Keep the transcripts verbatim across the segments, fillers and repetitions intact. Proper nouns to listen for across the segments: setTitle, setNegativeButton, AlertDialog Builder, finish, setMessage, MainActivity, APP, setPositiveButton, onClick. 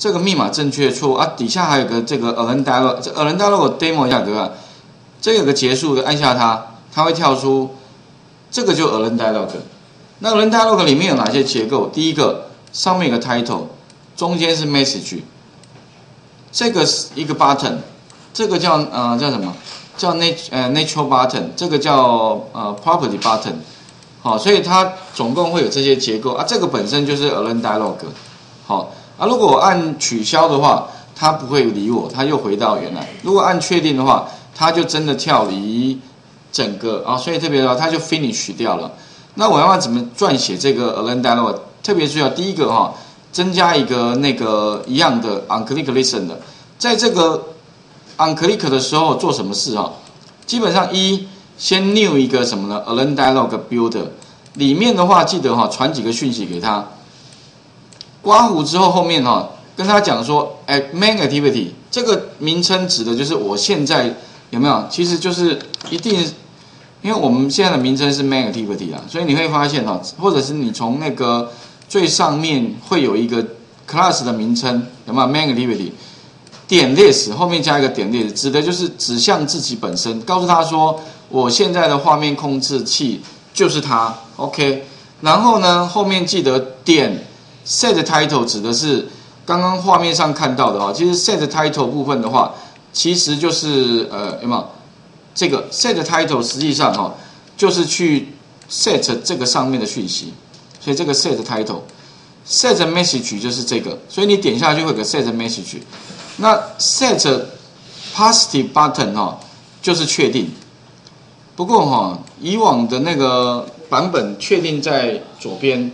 这个密码正确错误啊。底下还有个这个 AlertDialog， 这 AlertDialog demo 一下格啊，这有个结束的，按下它，它会跳出，这个就 AlertDialog。那 AlertDialog 里面有哪些结构？第一个，上面有个 title， 中间是 message， 这个是一个 button， 这个叫呃叫什么？叫 nat 呃 natural button， 这个叫呃 property button。 好，所以它总共会有这些结构啊，这个本身就是 AlertDialog。好啊，如果我按取消的话，它不会理我，它又回到原来。如果按确定的话，它就真的跳离整个啊，所以特别的，它就 finish 掉了。那我要怎么撰写这个 AlertDialog？ 特别注意第一个哈、哦，增加一个那个一样的 onClick listen 的，在这个 onClick 的时候做什么事哈、哦？基本上一。 先 new 一个什么呢 ？AlertDialog Builder 里面的话，记得哈、哦、传几个讯息给他。刮胡之后，后面哈、哦、跟他讲说，哎 ，MainActivity 这个名称指的就是我现在有没有？其实就是一定，因为我们现在的名称是 MainActivity 啊，所以你会发现哈、哦，或者是你从那个最上面会有一个 class 的名称，有没有 MainActivity 点 this 后面加一个点 this， 指的就是指向自己本身，告诉他说。 我现在的画面控制器就是它 ，OK。然后呢，后面记得点 setTitle 指的是刚刚画面上看到的啊。其实 setTitle 部分的话，其实就是呃，有没有这个 setTitle 实际上哈、哦，就是去 set 这个上面的讯息，所以这个 setTitle、setMessage 就是这个。所以你点下去会有个 setMessage。那 setPositiveButton 哈、哦，就是确定。 不过哈、哦，以往的那个版本确定在左边，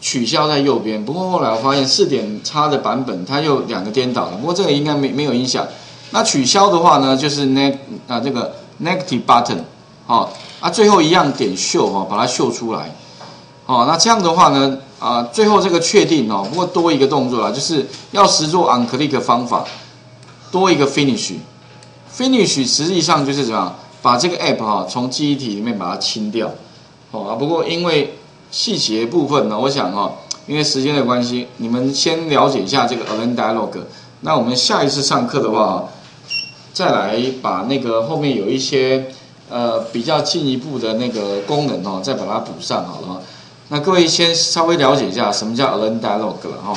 取消在右边。不过后来我发现四点差的版本它又两个颠倒了。不过这个应该没没有影响。那取消的话呢，就是 neg 啊这个 negative button 哦啊最后一样点秀哈、哦，把它秀出来。哦，那这样的话呢啊最后这个确定哦，不过多一个动作啦，就是要实做 onClick 方法，多一个 finish。finish 实际上就是怎么样？ 把这个 app 哈、哦、从记忆体里面把它清掉，哦啊，不过因为细节部分呢，我想哈、哦，因为时间的关系，你们先了解一下这个 AlertDialog。那我们下一次上课的话，再来把那个后面有一些呃比较进一步的那个功能哦，再把它补上好了。那各位先稍微了解一下什么叫 AlertDialog 了哈、哦。